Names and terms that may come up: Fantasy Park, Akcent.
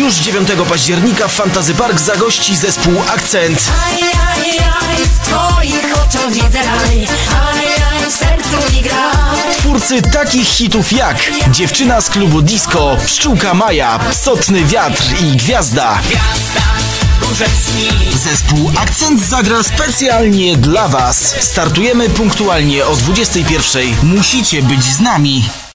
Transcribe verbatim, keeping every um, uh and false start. Już dziewiątego października w Fantasy Park zagości zespół Akcent. Aj, aj, aj, w twoich oczach widzę raj, aj, aj, w sercu mi gra. Twórcy takich hitów jak Dziewczyna z klubu disco, Pszczółka Maja, Psotny wiatr i Gwiazda. Zespół Akcent zagra specjalnie dla was. Startujemy punktualnie o dwudziestej pierwszej. Musicie być z nami.